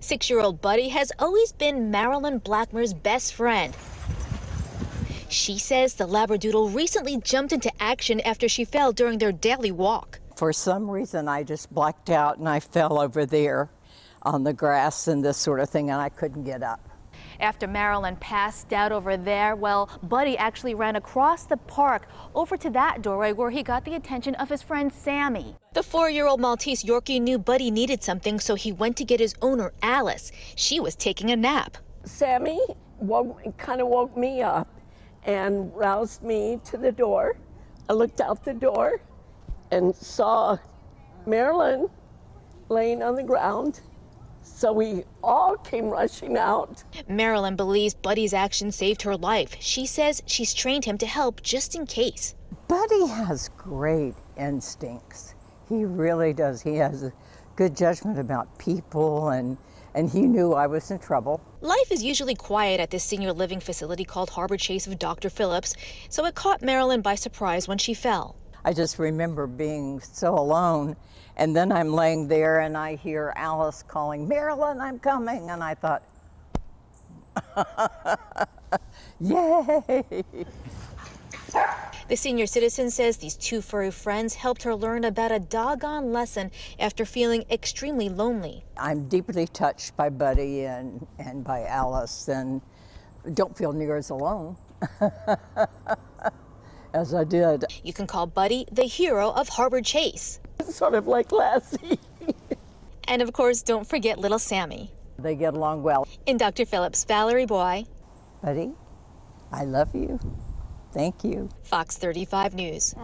6-year-old Buddy has always been Marilyn Blackmer's best friend. She says the Labradoodle recently jumped into action after she fell during their daily walk. For some reason, I just blacked out and I fell over there on the grass and this sort of thing, and I couldn't get up. After Marilyn passed out over there, well, Buddy actually ran across the park over to that doorway where he got the attention of his friend Sammy. The 4-year-old Maltese Yorkie knew Buddy needed something, so he went to get his owner, Alice. She was taking a nap. Sammy kind of woke me up and roused me to the door. I looked out the door and saw Marilyn laying on the ground. So we all came rushing out. Marilyn believes Buddy's action saved her life. She says she's trained him to help just in case. Buddy has great instincts. He really does. He has a good judgment about people, and he knew I was in trouble. Life is usually quiet at this senior living facility called Harbor Chase of Dr. Phillips, so it caught Marilyn by surprise when she fell. I just remember being so alone, and then I'm laying there and I hear Alice calling, "Marilyn, I'm coming," and I thought, yay! The senior citizen says these two furry friends helped her learn about a doggone lesson after feeling extremely lonely. I'm deeply touched by Buddy and by Alice, and don't feel near as alone. As I did. You can call Buddy the hero of Harbor Chase. Sort of like Lassie. And of course, don't forget little Sammy. They get along well. In Dr. Phillips, Valerie Boy. Buddy, I love you. Thank you. Fox 35 News.